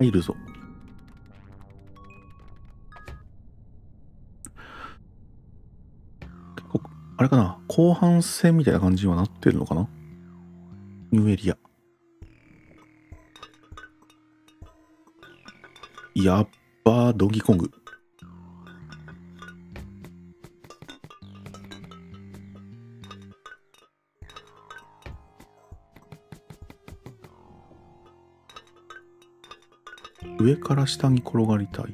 入るぞ。結構あれかな、後半戦みたいな感じにはなってるのかな。ニューエリアやっばー、ドンキーコング。上から下に転がりたい。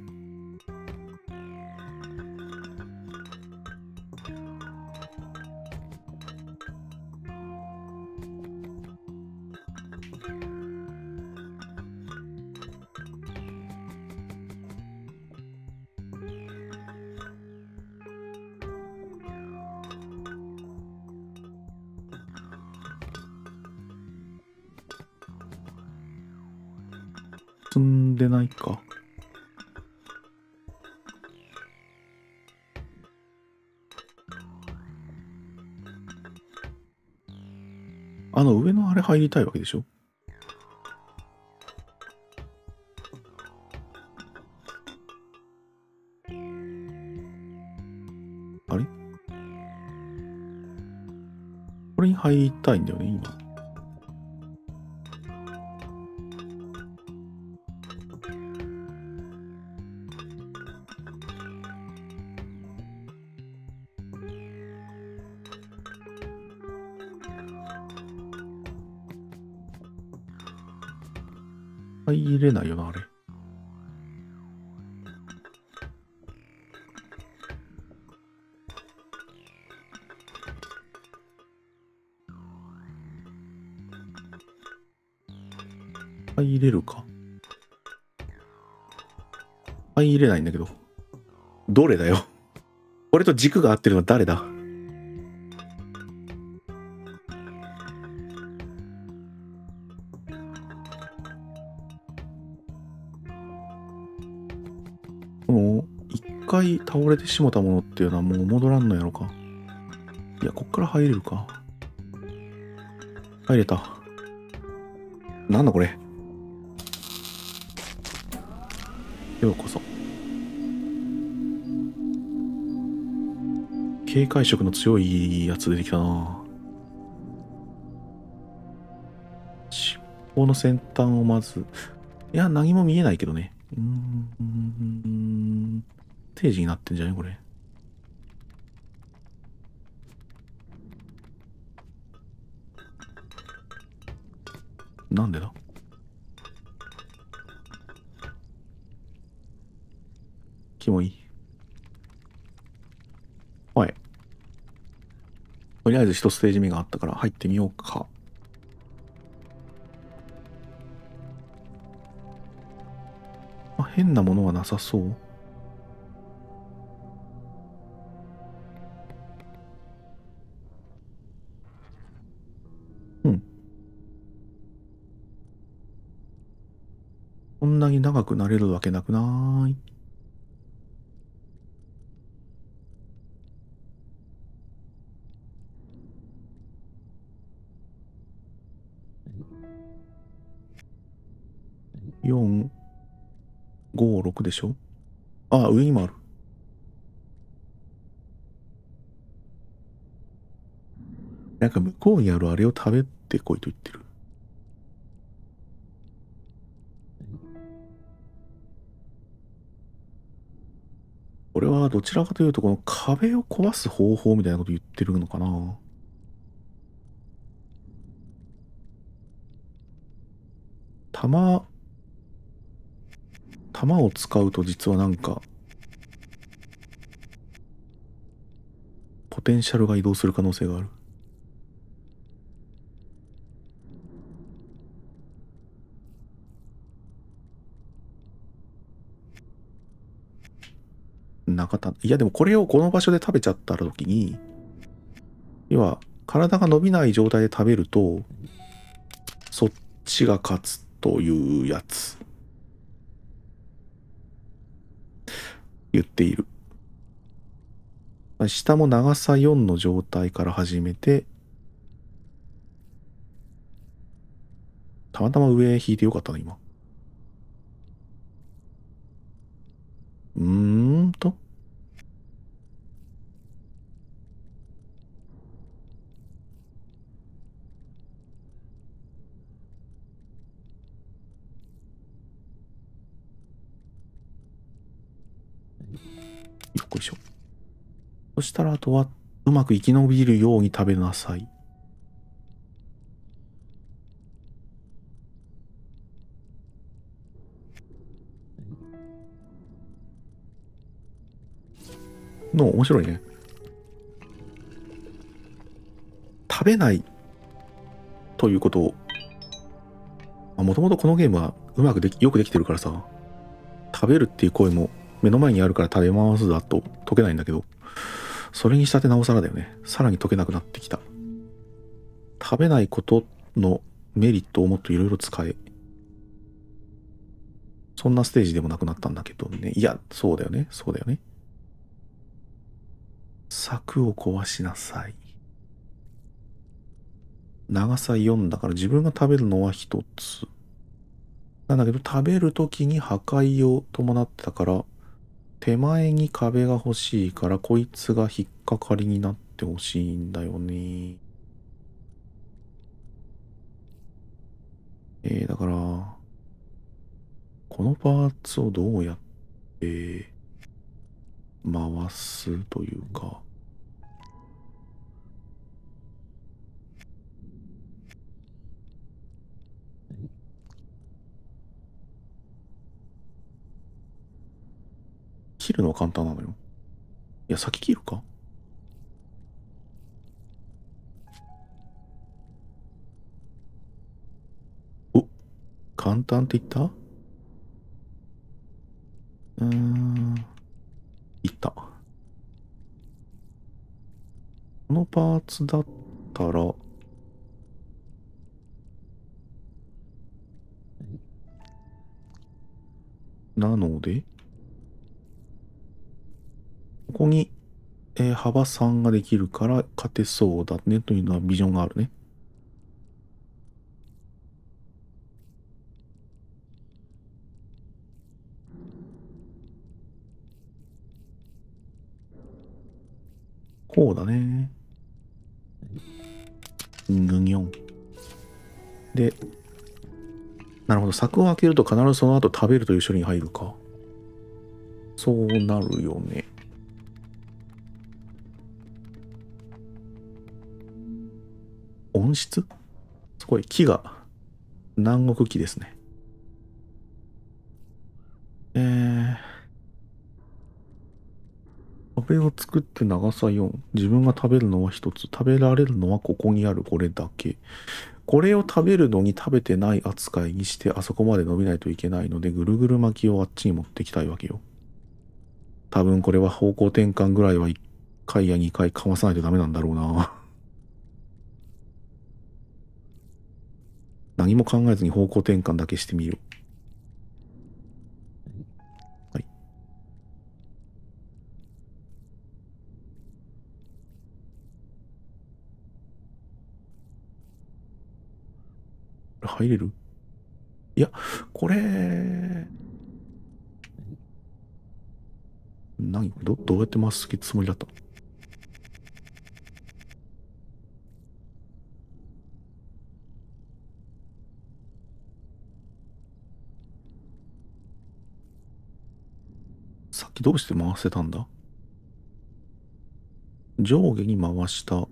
進んでないか。あの上のあれ入りたいわけでしょ。あれこれに入りたいんだよね今。入れないよな、あれ。入れるか。入れないんだけど。どれだよ。俺と軸が合ってるのは誰だ。倒れてしもたものっていうのはもう戻らんのやろか。いや、こっから入れるか。入れた。なんだこれ。ようこそ。警戒色の強いやつ出てきたな。尻尾の先端をまず、いや何も見えないけどね。ページになってんじゃないこれ。なんでだ。キモい。はい、とりあえず一ステージ目があったから入ってみようか。あ、変なものはなさそう。こんなに長くなれるわけなくない。456でしょ。ああ、上にもある。なんか向こうにあるあれを食べてこいと言ってる。俺はどちらかというとこの壁を壊す方法みたいなこと言ってるのかな。弾を使うと実はなんかポテンシャルが移動する可能性がある。なかった。いやでもこれをこの場所で食べちゃった時に、要は体が伸びない状態で食べるとそっちが勝つというやつ言っている。下も長さ4の状態から始めて、たまたま上へ引いてよかったな今。こいしょ。そしたらあとはうまく生き延びるように食べなさい。の面白いね。食べないということを、もともとこのゲームはうまくよくできてるからさ、食べるっていう行為も目の前にあるから食べ回すだと解けないんだけど、それにしたてなおさらだよね。さらに解けなくなってきた。食べないことのメリットをもっといろいろ使え。そんなステージでもなくなったんだけどね。いや、そうだよね。そうだよね。柵を壊しなさい。長さ4だから自分が食べるのは1つ。なんだけど食べるときに破壊を伴ってたから、手前に壁が欲しいからこいつが引っかかりになってほしいんだよね。だから、このパーツをどうやって回すというか。切るのは簡単なのよ。いや、先切るか。お、簡単って言った？言った。このパーツだったら、なので、ここに、幅3ができるから勝てそうだねというのはビジョンがあるね。こうだね。ぐにょん。で、なるほど。柵を開けると必ずその後食べるという処理に入るか。そうなるよね。温室？すごい木が南国木ですね。壁を作って長さ4。自分が食べるのは1つ。食べられるのはここにあるこれだけ。これを食べるのに食べてない扱いにしてあそこまで伸びないといけないのでぐるぐる巻きをあっちに持ってきたいわけよ。多分これは方向転換ぐらいは1回や2回かまさないとダメなんだろうな。何も考えずに方向転換だけしてみよう。はい。入れる？いや、これ。何？どうやってまっすぐつもりだったの？どうして回せたんだ？上下に回した。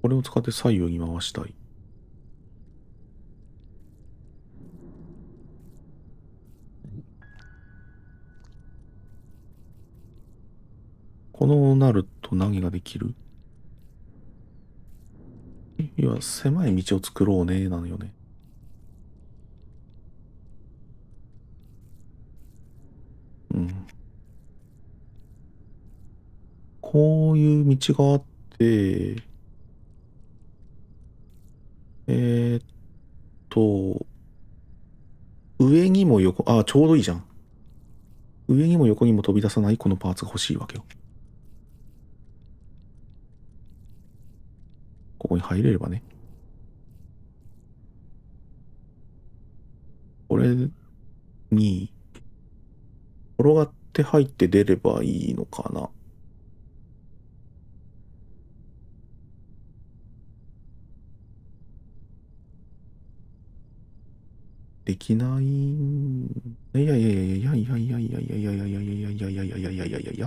これを使って左右に回したい。このなると何ができる？いや、狭い道を作ろうね、なのよね。こういう道があって、上にも横、あ、ちょうどいいじゃん。上にも横にも飛び出さないこのパーツが欲しいわけよ。ここに入れればね。これに、転がって入って出ればいいのかな。できないん。いやいやいやいやいやいやいやいやいやいやいやいやいやいやいやいやいやいや。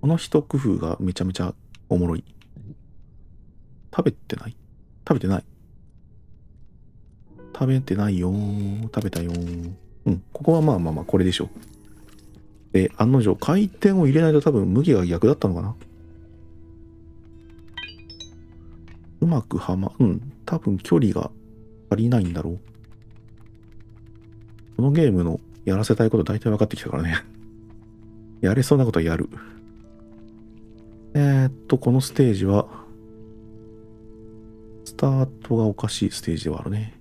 この一工夫がめちゃめちゃおもろい。食べてないよー。食べたよー。うん。ここはまあまあまあ、これでしょ。で、案の定、回転を入れないと多分、麦が逆だったのかな。うまくはま、うん。多分、距離が足りないんだろう。このゲームのやらせたいこと大体分かってきたからね。やれそうなことはやる。このステージは、スタートがおかしいステージではあるね。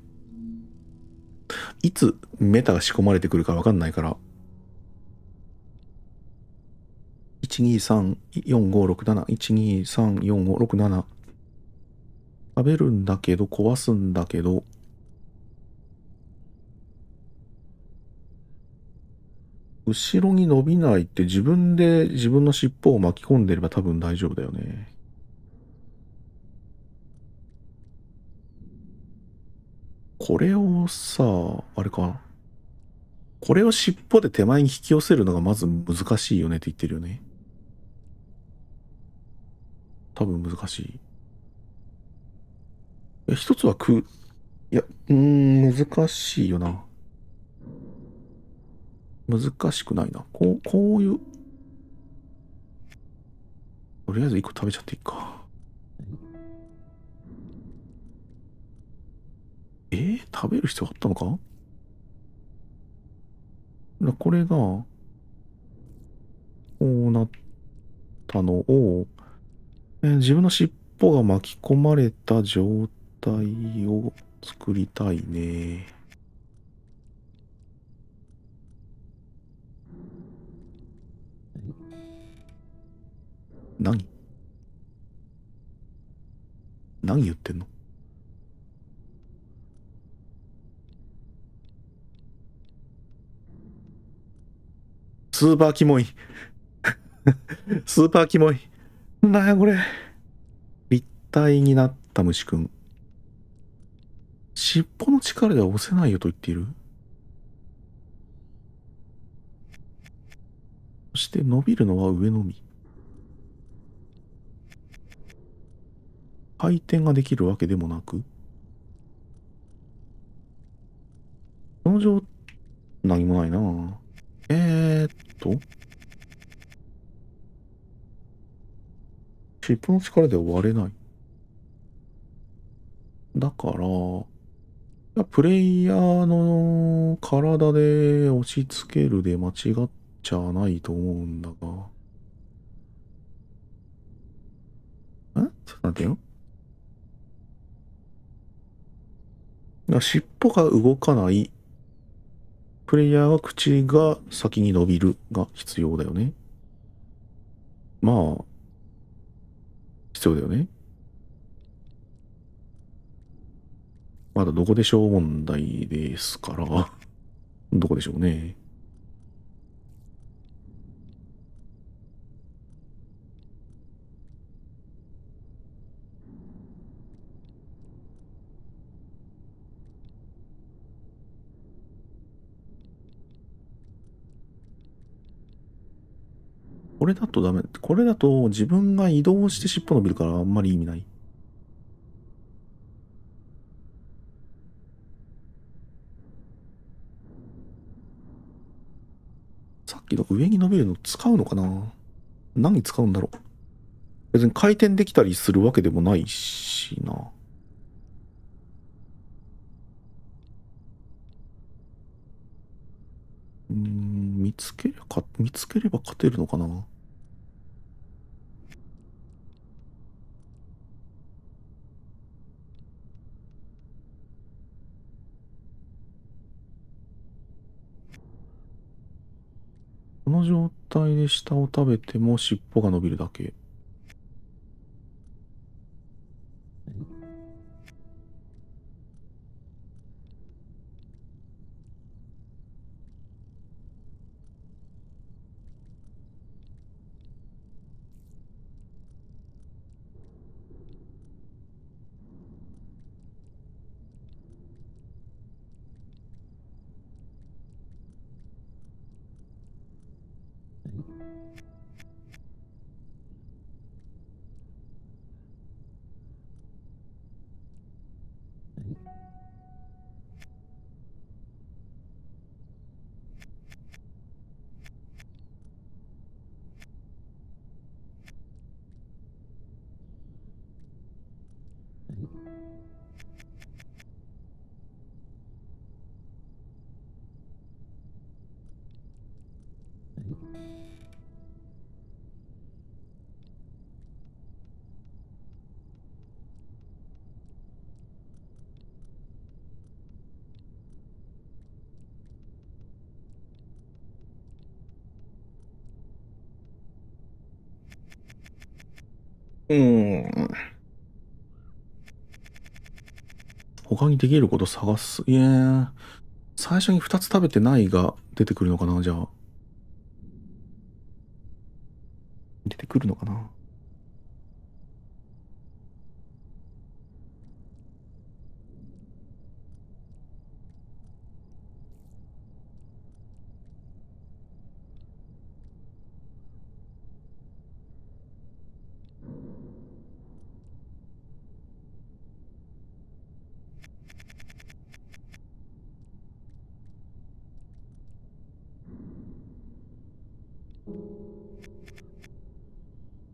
いつメタが仕込まれてくるかわかんないから。1234567、1234567。食べるんだけど、壊すんだけど。後ろに伸びないって自分で自分の尻尾を巻き込んでれば多分大丈夫だよね。これをさ、あれかな。これを尻尾で手前に引き寄せるのがまず難しいよねって言ってるよね。多分難しい。一つはいや、難しいよな。難しくないな。こういう。とりあえず一個食べちゃっていいか。食べる必要あったのか？これが、こうなったのを、自分の尻尾が巻き込まれた状態を作りたいね。何言ってんの？スーパーキモいスーパーキモい。なんやこれ。立体になった虫くん。尻尾の力では押せないよと言っている。そして伸びるのは上のみ。回転ができるわけでもなく。この状態何もないなぁ。尻尾の力では割れない。だから、プレイヤーの体で押し付けるで間違っちゃないと思うんだが。ちょっと待ってよ。尻尾が動かない。プレイヤーは口が先に伸びるが必要だよね。まあ、必要だよね。まだどこでしょう問題ですから、どこでしょうね。これだとダメ。これだと自分が移動して尻尾伸びるからあんまり意味ない。さっきの上に伸びるの使うのかな？何使うんだろう。別に回転できたりするわけでもないしな。見つければ勝てるのかな。この状態で下を食べても尻尾が伸びるだけ。他にできること探す。いや、最初に2つ食べてないが出てくるのかな、じゃあ。出てくるのかな。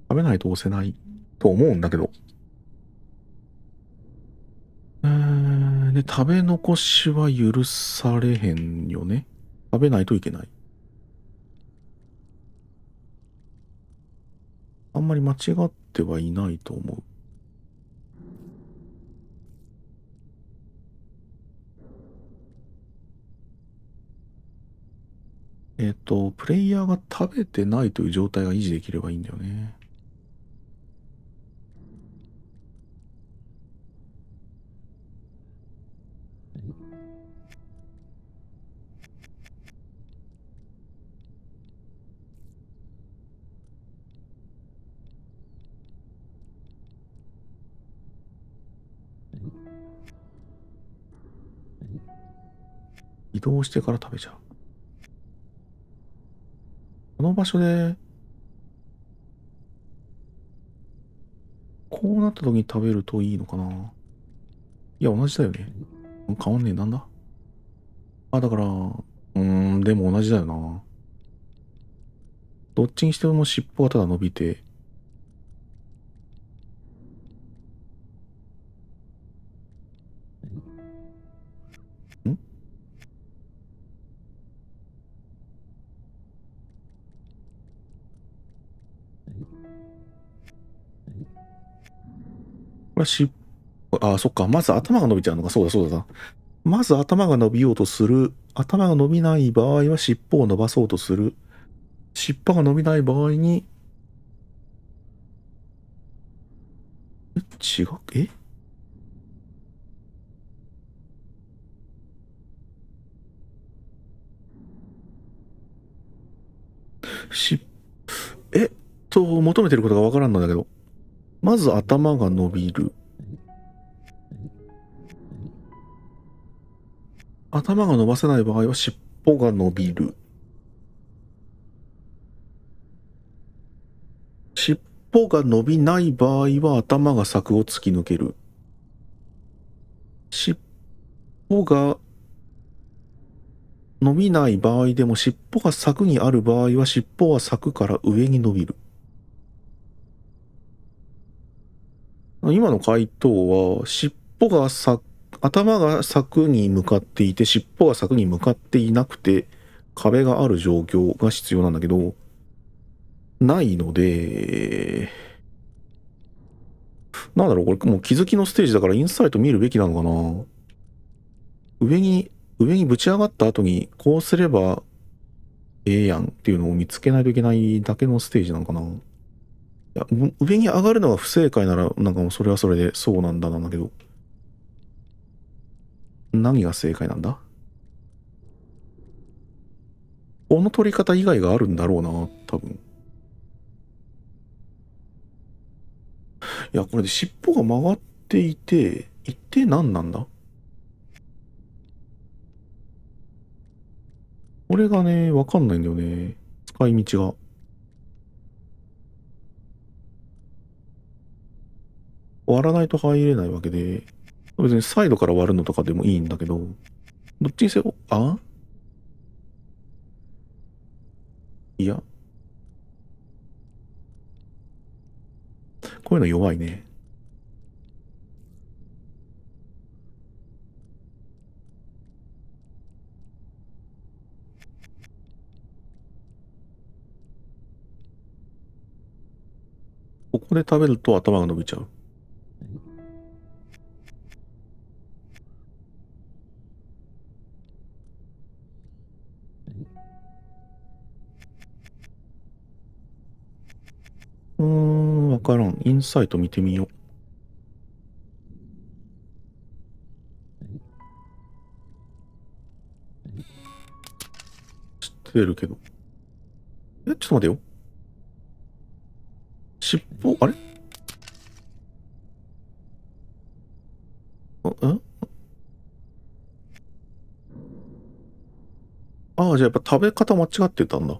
食べないと押せないと思うんだけど。で、食べ残しは許されへんよね。食べないといけない。あんまり間違ってはいないと思う。プレイヤーが食べてないという状態が維持できればいいんだよね。移動してから食べちゃう。この場所でこうなった時に食べるといいのかな。いや、同じだよね。変わんねえ。なんだ、あ、だから、でも同じだよな。どっちにしても尻尾はただ伸びて、これはあ、そっか。まず頭が伸びちゃうのか。そうだ、そうだ。まず頭が伸びようとする。頭が伸びない場合は尻尾を伸ばそうとする。尻尾が伸びない場合に、違う、求めてることがわからんのだけど。まず頭が伸びる。頭が伸ばせない場合は尻尾が伸びる。尻尾が伸びない場合は頭が柵を突き抜ける。尻尾が伸びない場合でも尻尾が柵にある場合は尻尾は柵から上に伸びる。今の回答は、頭が柵に向かっていて、尻尾が柵に向かっていなくて、壁がある状況が必要なんだけど、ないので、なんだろう、これもう気づきのステージだからインサイト見るべきなのかな。上にぶち上がった後に、こうすればええやんっていうのを見つけないといけないだけのステージなのかな。上に上がるのが不正解なら、なんかもうそれはそれでそうなんだなんだけど。何が正解なんだ？この取り方以外があるんだろうな、多分。いや、これで尻尾が曲がっていて、一体何なんだ？これがね、わかんないんだよね。使い道が。割らないと入れないわけで、別にサイドから割るのとかでもいいんだけど、どっちにせよ、いや。こういうの弱いね。ここで食べると頭が伸びちゃう。わからん。インサイト見てみよう。知ってるけど。え、ちょっと待てよ。尻尾、あれあ、んああ、じゃあやっぱ食べ方間違ってたんだ。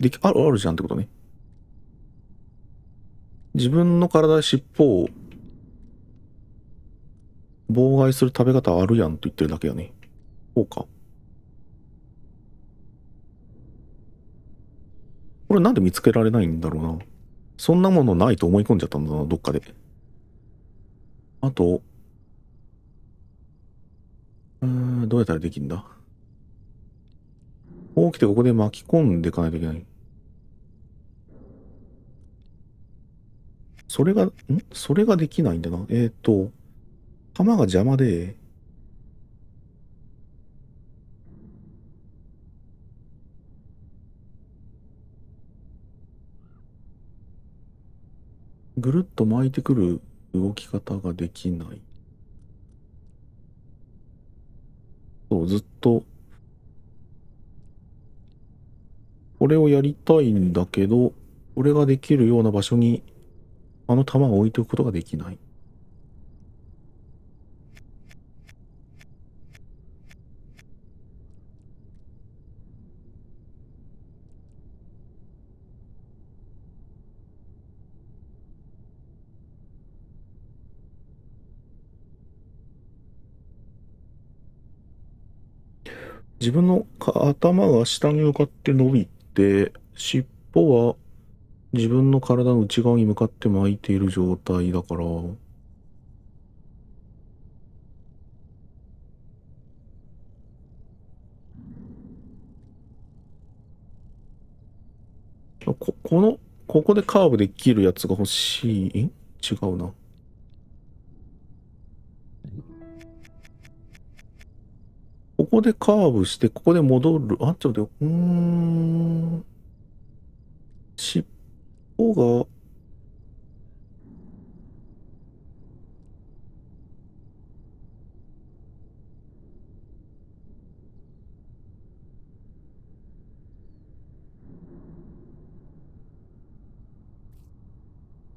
でき、あるじゃんってことね。自分の体で尻尾を妨害する食べ方あるやんと言ってるだけやね。そうか。これなんで見つけられないんだろうな。そんなものないと思い込んじゃったんだな、どっかで。あと、どうやったらできるんだ。こう来てここで巻き込んでいかないといけない。それができないんだな。弾が邪魔で、ぐるっと巻いてくる動き方ができない。そう、ずっと、これをやりたいんだけど、これができるような場所に、あの玉を置いておくことができない。自分の頭が下に向かって伸びて、尻尾は自分の体の内側に向かって巻いている状態だから、ここでカーブで切るやつが欲しい。違うな。ここでカーブして、ここで戻る。あ、ちょっと待ってよ。尻尾が、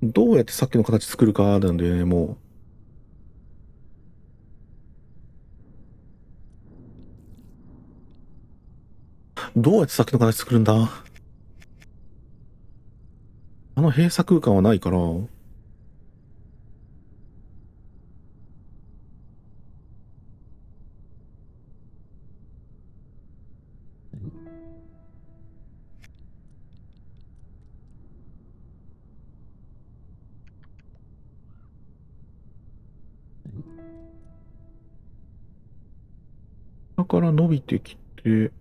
どうやってさっきの形作るかなんで、ね、もう。どうやってさっきの形作るんだ。あの閉鎖空間はないから。だから伸びてきて。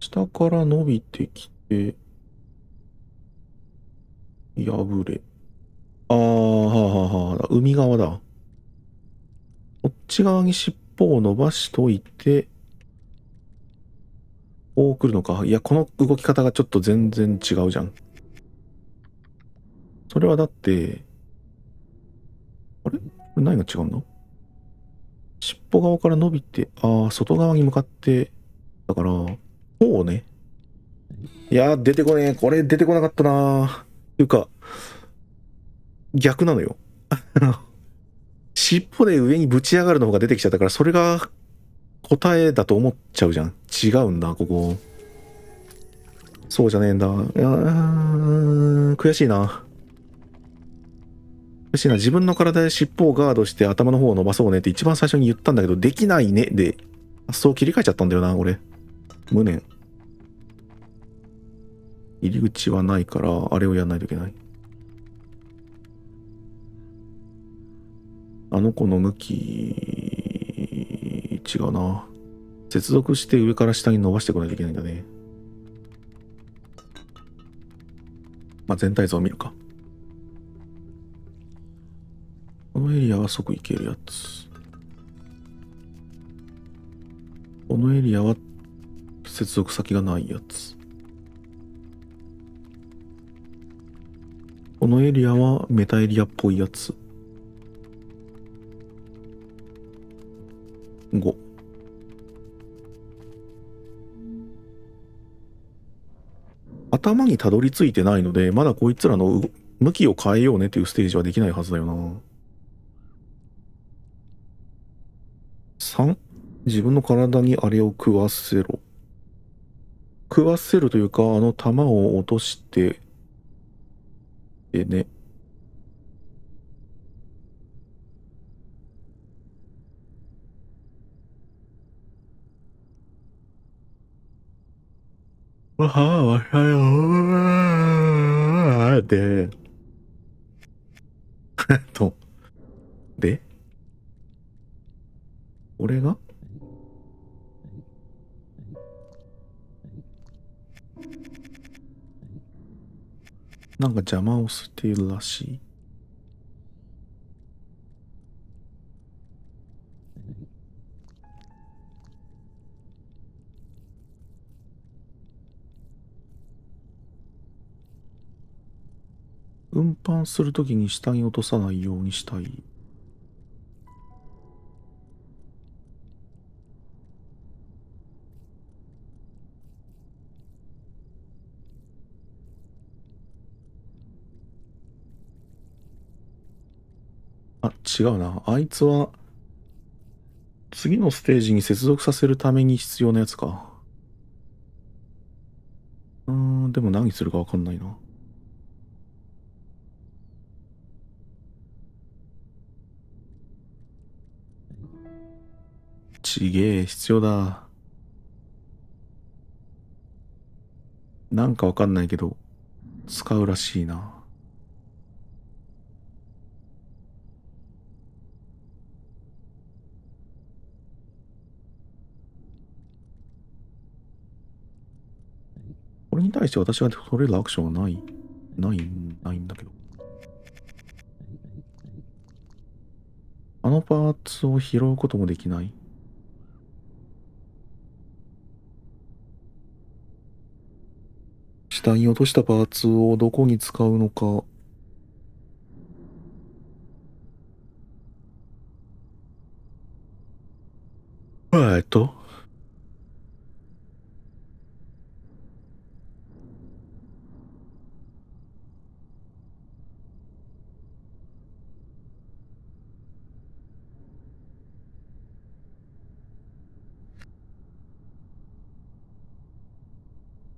下から伸びてきて、破れ。ああ、海側だ。こっち側に尻尾を伸ばしといて、こう来るのか。いや、この動き方がちょっと全然違うじゃん。それはだって、あれ?これ何が違うんだ?尻尾側から伸びて、ああ、外側に向かって、だから、こうね。いやー、出てこねえ。これ出てこなかったな。っていうか、逆なのよ。尻尾で上にぶち上がるの方が出てきちゃったから、それが答えだと思っちゃうじゃん。違うんだ、ここ。そうじゃねえんだ。いやー、悔しいな。悔しいな。自分の体で尻尾をガードして頭の方を伸ばそうねって一番最初に言ったんだけど、できないね。で、発想を切り替えちゃったんだよな、俺。無念。入り口はないから、あれをやんないといけない。あの子の向き、違うな。接続して上から下に伸ばしてこないといけないんだね。まあ、全体像を見るか。このエリアは即行けるやつ。このエリアは接続先がないやつ。このエリアはメタエリアっぽいやつ。5。頭にたどり着いてないので、まだこいつらの向きを変えようねっていうステージはできないはずだよな。3、自分の体にあれを食わせろ。食わせるというか、あの弾を落として、でね。わはあわはあわで。と。で俺がなんか邪魔をしているらしい。運搬するときに下に落とさないようにしたい。あ、違うな。あいつは、次のステージに接続させるために必要なやつか。でも何するかわかんないな。ちげえ、必要だ。なんかわかんないけど、使うらしいな。これに対して私が取れるアクションはないんだけど。あのパーツを拾うこともできない。下に落としたパーツをどこに使うのか。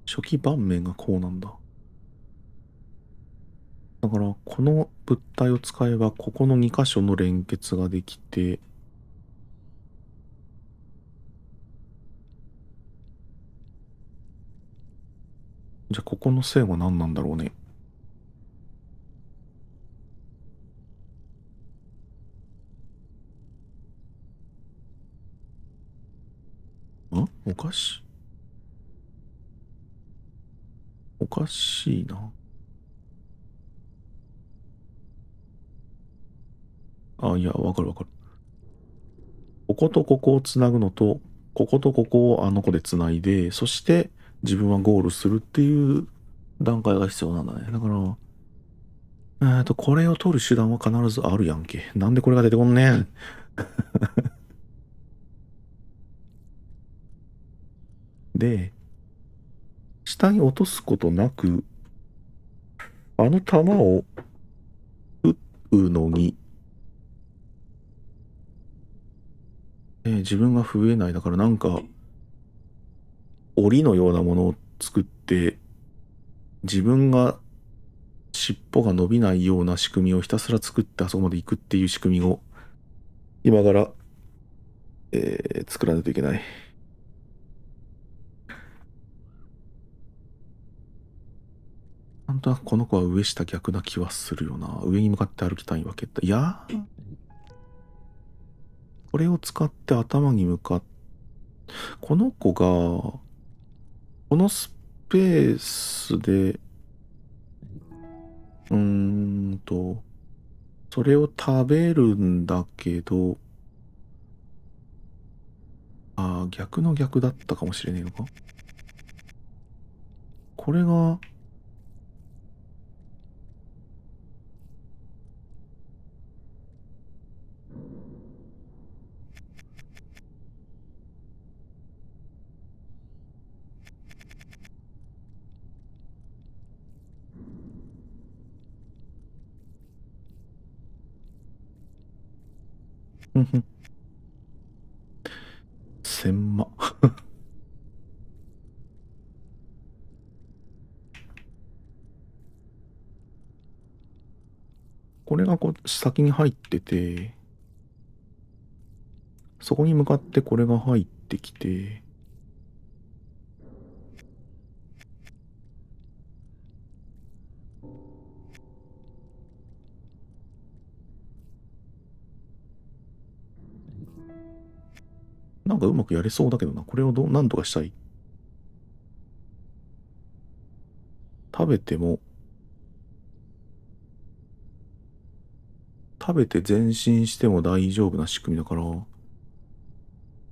初期盤面がこうなんだ。だからこの物体を使えばここの2箇所の連結ができて、じゃあここの線は何なんだろうね。ん？おかしい。おかしいな。あ、いや、わかるわかる。こことここをつなぐのと、こことここをあの子でつないで、そして自分はゴールするっていう段階が必要なんだね。だから、これを取る手段は必ずあるやんけ。なんでこれが出てこんねん。で、下に落とすことなく、あの球を打つのに、自分が増えない。だからなんか、檻のようなものを作って、自分が尻尾が伸びないような仕組みをひたすら作ってあそこまで行くっていう仕組みを、今から、作らないといけない。なんとなくこの子は上下逆な気はするよな。上に向かって歩きたいわけだ。いや、これを使って頭に向かって、この子がこのスペースでうーんと、それを食べるんだけど、ああ、逆の逆だったかもしれねえのか。これが、うんふん。千万。これがこう先に入ってて、そこに向かってこれが入ってきて、なんかうまくやれそうだけどな。これをなんとかしたい。食べても、食べて前進しても大丈夫な仕組みだから、こ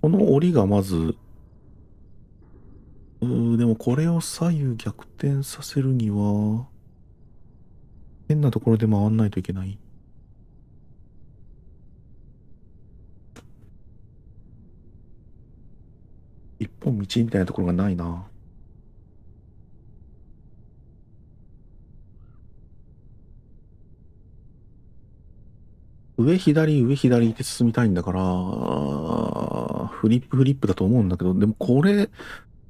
の檻がまず、でもこれを左右逆転させるには、変なところで回んないといけない。一本道みたいなところがないな。上左って進みたいんだから、フリップだと思うんだけど、でもこれ、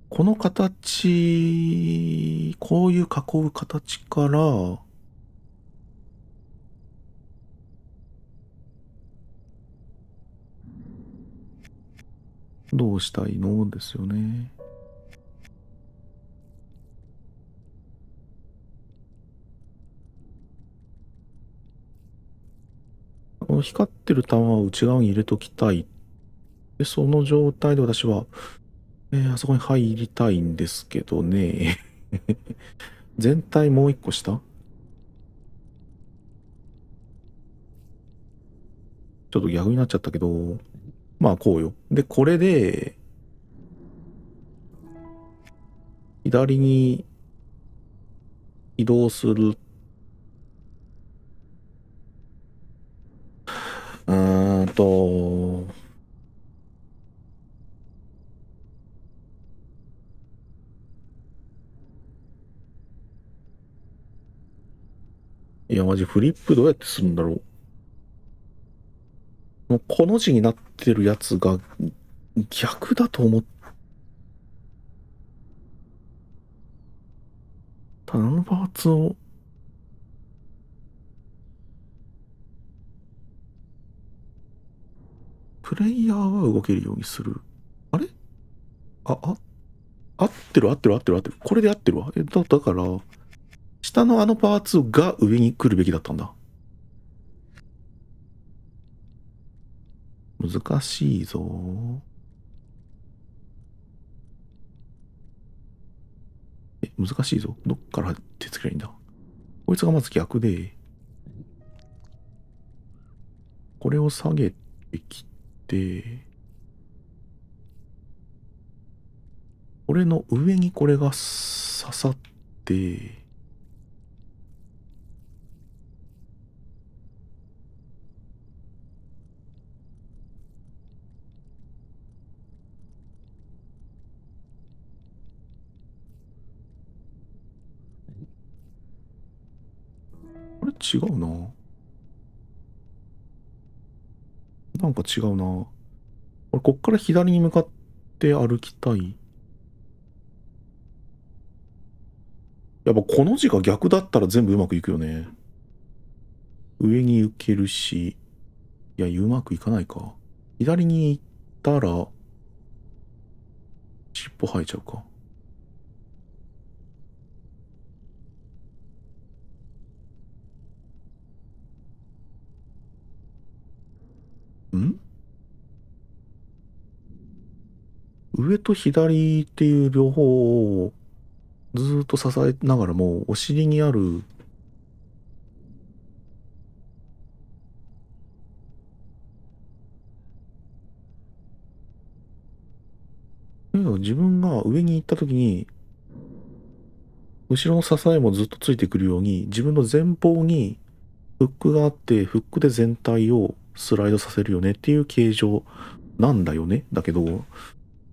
この形、こういう囲う形から、どうしたいのですよね。この光ってる球を内側に入れときたい。で、その状態で私は、あそこに入りたいんですけどね。全体もう一個下？ちょっと逆になっちゃったけど、まあこうよ。で、これで、左に移動する。いや、マジフリップどうやってするんだろう。この字になってるやつが逆だと思ったら、あのパーツをプレイヤーは動けるようにする。あれ、合ってる。これで合ってるわ。だから下のあのパーツが上に来るべきだったんだ。難しいぞ。難しいぞ。どっから手つけりゃいいんだ。こいつがまず逆で、これを下げてきて、これの上にこれが刺さって、違うな。なんか違うな。俺、こっから左に向かって歩きたい。やっぱこの字が逆だったら全部うまくいくよね。上に行けるし。いや、うまくいかないか。左に行ったら、尻尾生えちゃうか。ん？上と左っていう両方をずーっと支えながらも、お尻にあるというのを自分が上に行った時に、後ろの支えもずっとついてくるように、自分の前方にフックがあって、フックで全体をスライドさせるよねっていう形状なんだよね。だけど、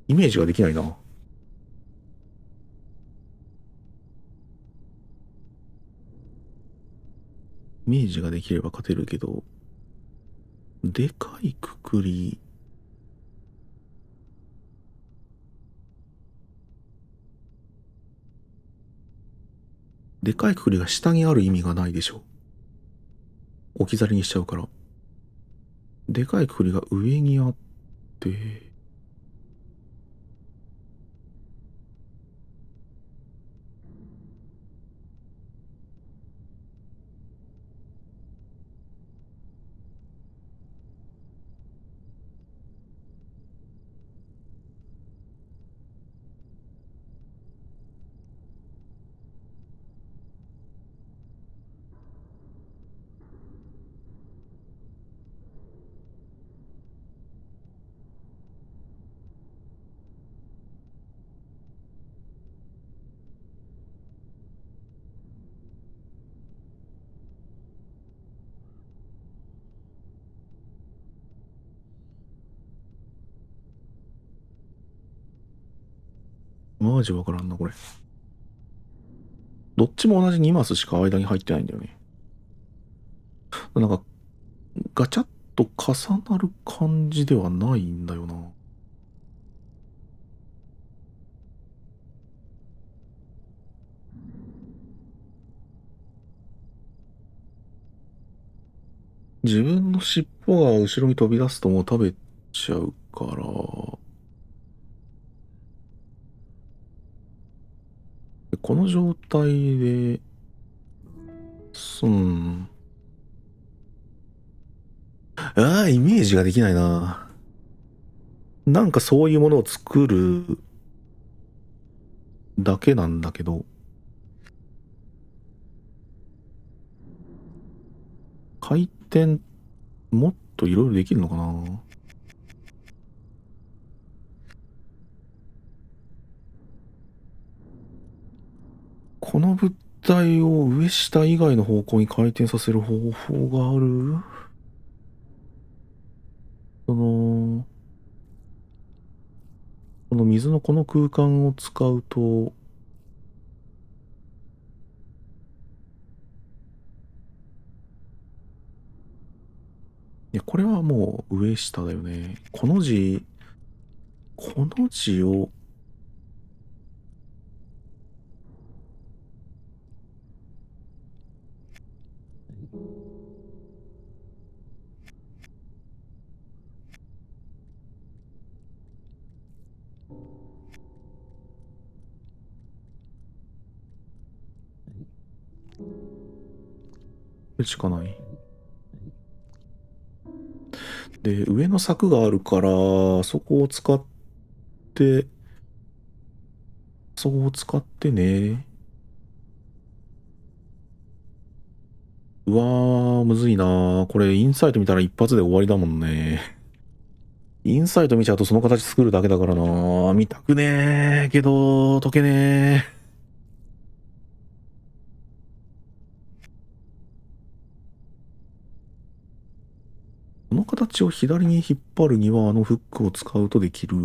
イメージができないな。イメージができれば勝てるけど、でかいくくり。でかいくくりが下にある意味がないでしょ。置き去りにしちゃうから。でかいくくりが上にあって、マジわからんな、これ。どっちも同じ2マスしか間に入ってないんだよね。なんか、ガチャッと重なる感じではないんだよな。自分の尻尾が後ろに飛び出すともう食べちゃうから。この状態で、イメージができないな。なんかそういうものを作るだけなんだけど、回転、もっといろいろできるのかな。この物体を上下以外の方向に回転させる方法がある？この水のこの空間を使うと、いや、これはもう上下だよね。この字を、しかないで、上の柵があるから、そこを使ってね。うわー、むずいなー。これインサイト見たら一発で終わりだもんね。インサイト見ちゃうとその形作るだけだからなー。見たくねーけど解けねー。この形を左に引っ張るには、あのフックを使うとできる。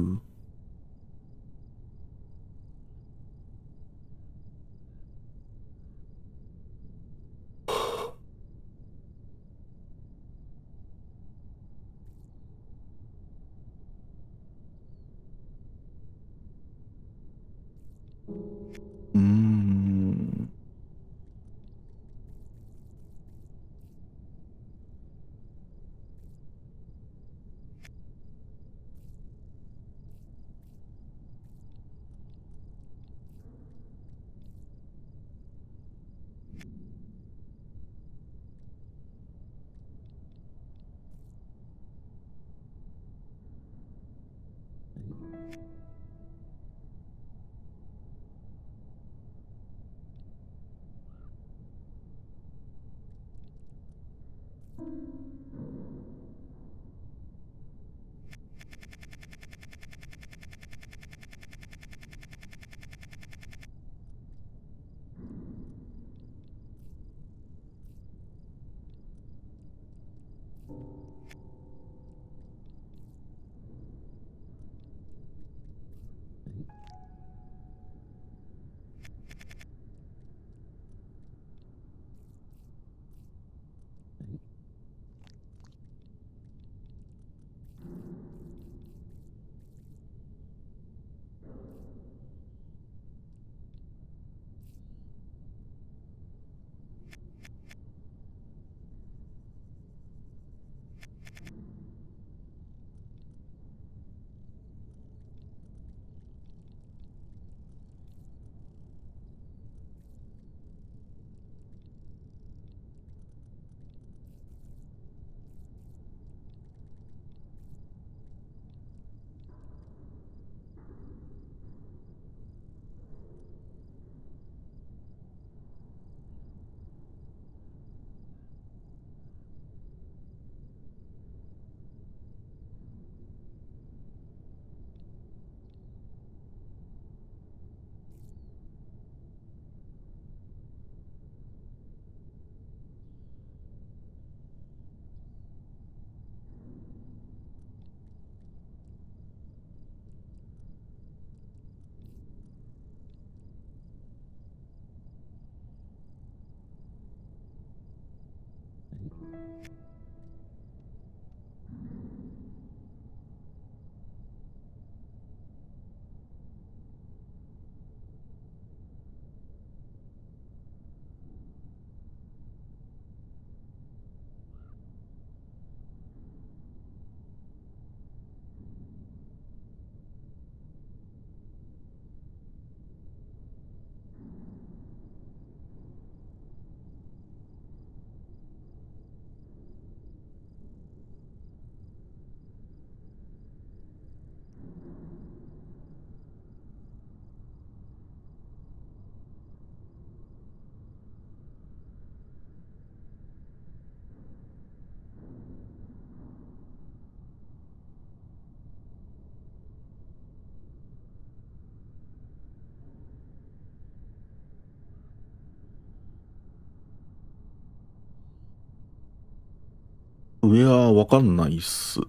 上はわかんないっす。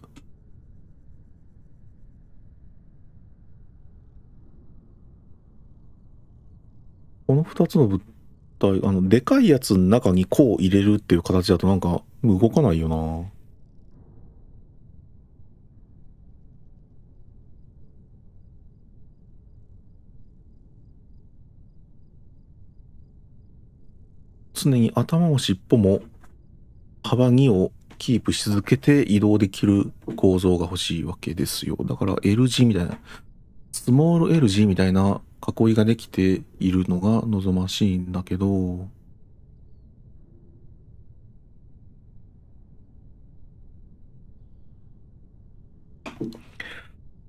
この2つの物体、でかいやつの中にこう入れるっていう形だとなんか動かないよな。常に頭も尻尾も幅2をキープし続けて移動できる構造が欲しいわけですよ。だから L 字みたいな、スモール L 字みたいな囲いができているのが望ましいんだけど、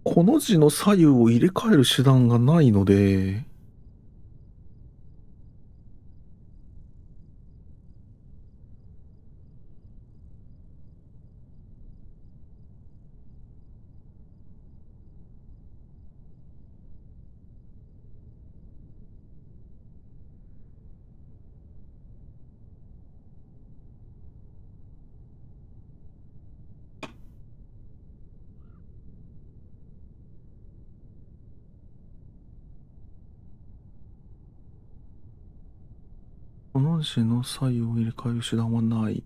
この字の左右を入れ替える手段がないので、この字の左右を入れ替える手段はない。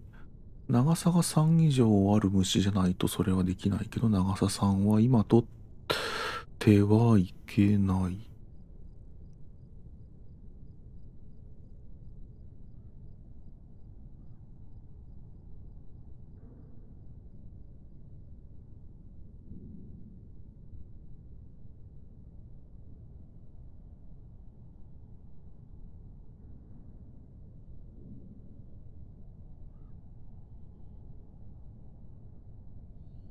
長さが3以上ある虫じゃないとそれはできないけど、長さ3は今取ってはいけない。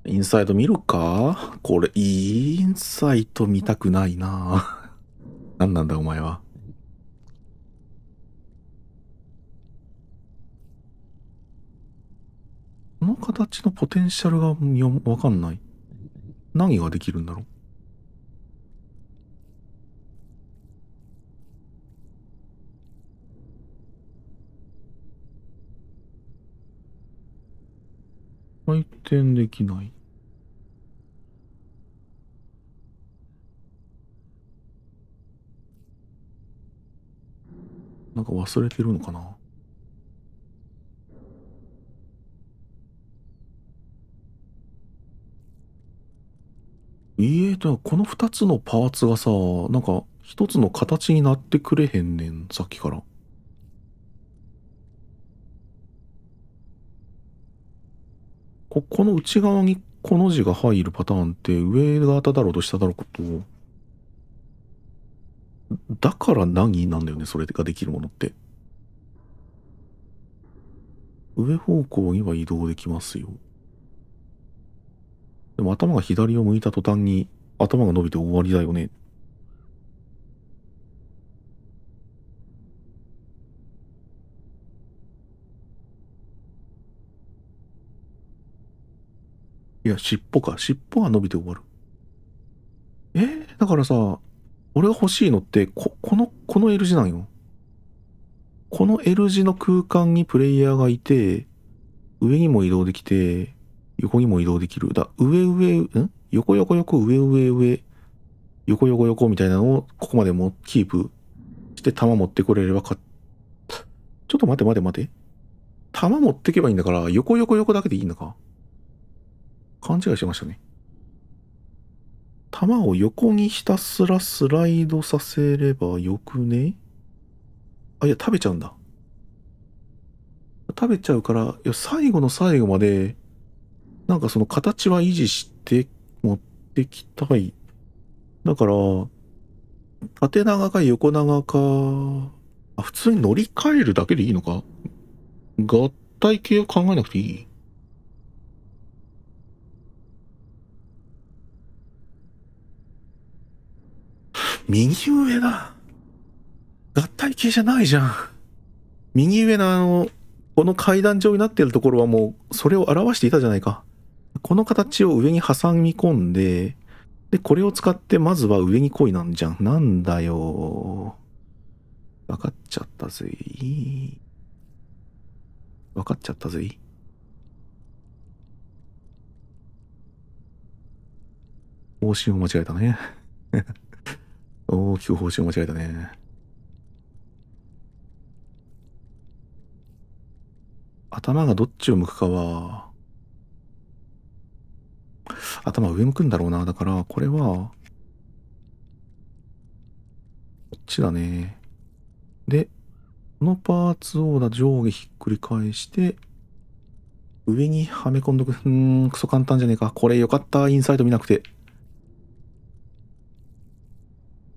インサイト見るか？これ、インサイト見たくないな。何なんだお前は。この形のポテンシャルがわかんない。何ができるんだろう。回転できない。なんか忘れてるのかな。この2つのパーツがさ、なんか1つの形になってくれへんねん、さっきから。この内側にこの字が入るパターンって上側だろうと下だろうと、だから何なんだよね、それができるものって。上方向には移動できますよ。でも頭が左を向いた途端に頭が伸びて終わりだよね。いや、尻尾か。尻尾は伸びて終わる。だからさ、俺が欲しいのってこの L 字なんよ。この L 字の空間にプレイヤーがいて、上にも移動できて、横にも移動できる。横横横上上上、横横横みたいなのをここまでもキープして弾持ってこれればちょっと待て待て待て。弾持ってけばいいんだから、横横横だけでいいんだか。勘違いしてましたね。弾を横にひたすらスライドさせればよくね？あ、いや、食べちゃうんだ。食べちゃうから、いや、最後の最後まで、なんかその形は維持して持ってきたい。だから、縦長か横長か、あ、普通に乗り換えるだけでいいのか？合体系を考えなくていい？右上だ。合体系じゃないじゃん。右上のこの階段状になっているところはもう、それを表していたじゃないか。この形を上に挟み込んで、で、これを使って、まずは上に来いなんじゃん。なんだよ。わかっちゃったぜ。わかっちゃったぜ。方針を間違えたね。大きく方針を間違えたね。頭がどっちを向くかは、頭上向くんだろうな。だから、これは、こっちだね。で、このパーツを上下ひっくり返して、上にはめ込んどく。クソ簡単じゃねえか。これよかった。インサイド見なくて。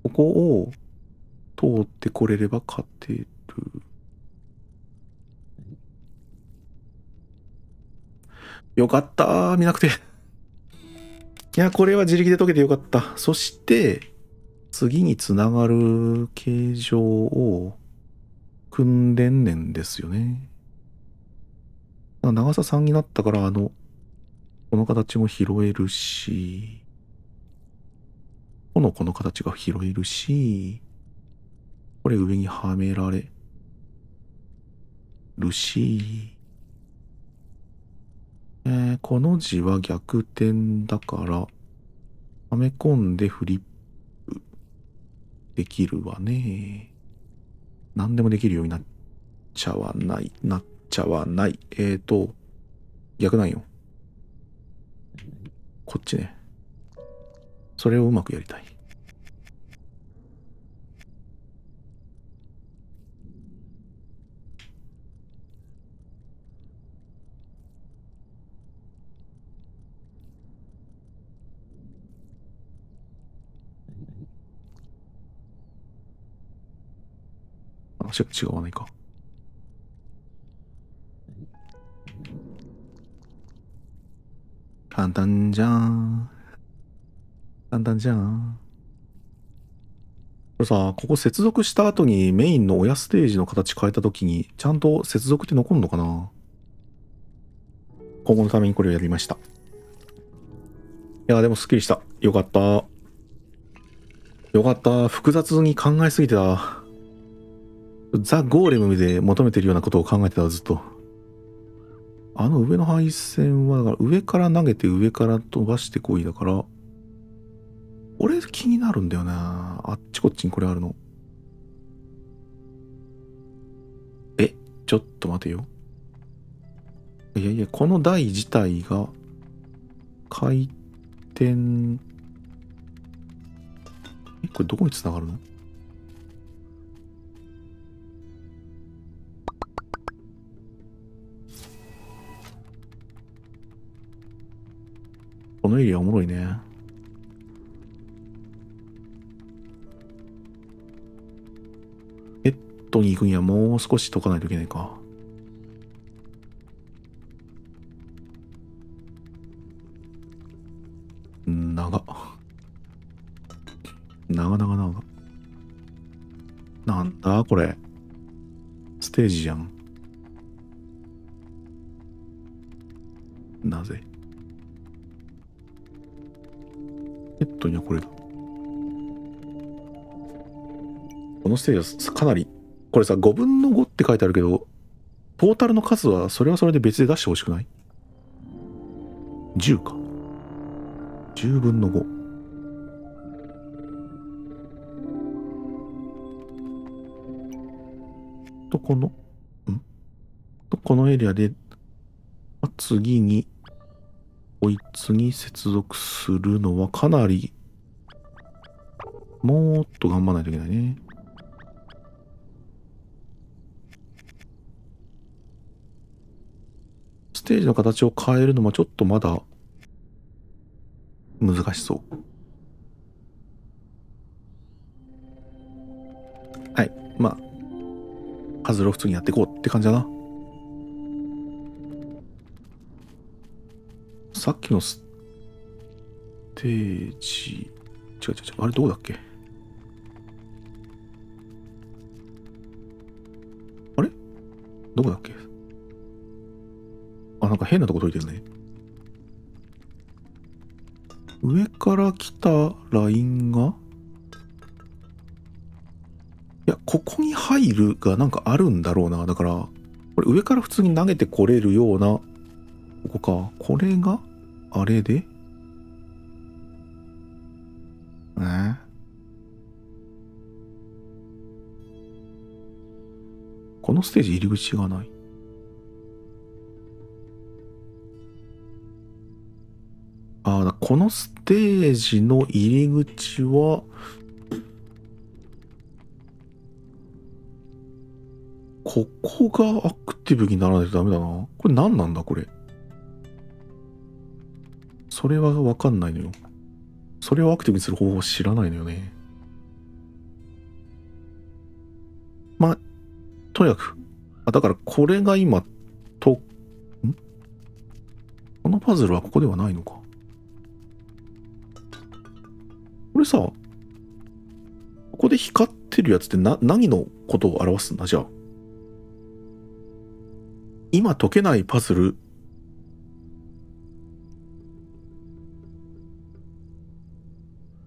ここを通ってこれれば勝てる。よかったー、見なくて。いや、これは自力で解けてよかった。そして、次につながる形状を組んでんねんですよね。長さ3になったから、この形も拾えるし、この形が拾えるし、これ上にはめられるし、この字は逆転だから、はめ込んでフリップできるわね。何でもできるようになっちゃわない。逆なんよ。こっちね。それをうまくやりたい。話が違わないか。簡単じゃん。簡単じゃん。これさ、ここ接続した後にメインの親ステージの形変えた時にちゃんと接続って残るのかな。今後のためにこれをやりました。いや、でもすっきりした。よかった。よかった。複雑に考えすぎてた。ザ・ゴーレムで求めてるようなことを考えてた、ずっと。あの上の配線はだから上から投げて上から飛ばしてこいだから、俺気になるんだよな、あっちこっちにこれあるの。え、ちょっと待てよ。いやいや、この台自体が回転、え、これどこにつながるの？このエリアおもろいね。ヘッドに行くにはもう少し解かないといけないか。長なんだこれ、ステージじゃん。なぜヘッドにはこれだ。このステージはかなり、これさ5分の5って書いてあるけど、トータルの数はそれはそれで別で出してほしくない？ 10 か、10分の5。とこの、うんとこのエリアで、次にこいつに接続するのはかなりもっと頑張らないといけないね。ステージの形を変えるのもちょっとまだ難しそう。はい、まあパズルを普通にやっていこうって感じだな。さっきのステージ、違う、あれどうだっけ、あれどこだっけ。あ、なんか変なとこ解いてるね。上から来たラインが、いや、ここに入るがなんかあるんだろうな。だから、これ上から普通に投げてこれるような、ここか。これが、あれで。ねえ。このステージ入り口がない。ああ、このステージの入り口は、ここがアクティブにならないとダメだな。これ何なんだこれ。それは分かんないのよ。それをアクティブにする方法を知らないのよね。まあ、とにかく。あ、だからこれが今、と、ん？このパズルはここではないのか。これさ、ここで光ってるやつって何のことを表すんだじゃあ。今解けないパズル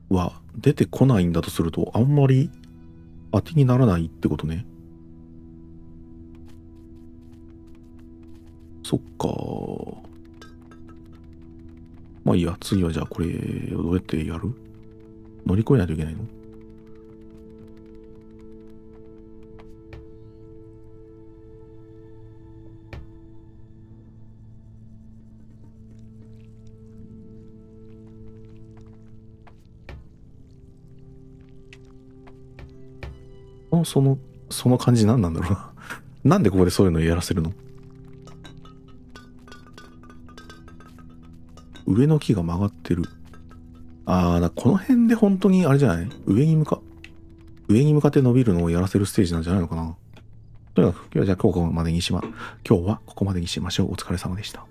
は出てこないんだとすると、あんまり当てにならないってことね。そっか。まあいいや、次はじゃあこれをどうやってやる？乗り越えないといけないの？その感じ何なんだろうな。なんでここでそういうのやらせるの？上の木が曲がってる。ああ、この辺で本当にあれじゃない？上に向かって伸びるのをやらせるステージなんじゃないのかな。とにかく今日はここまでにしましょう。お疲れ様でした。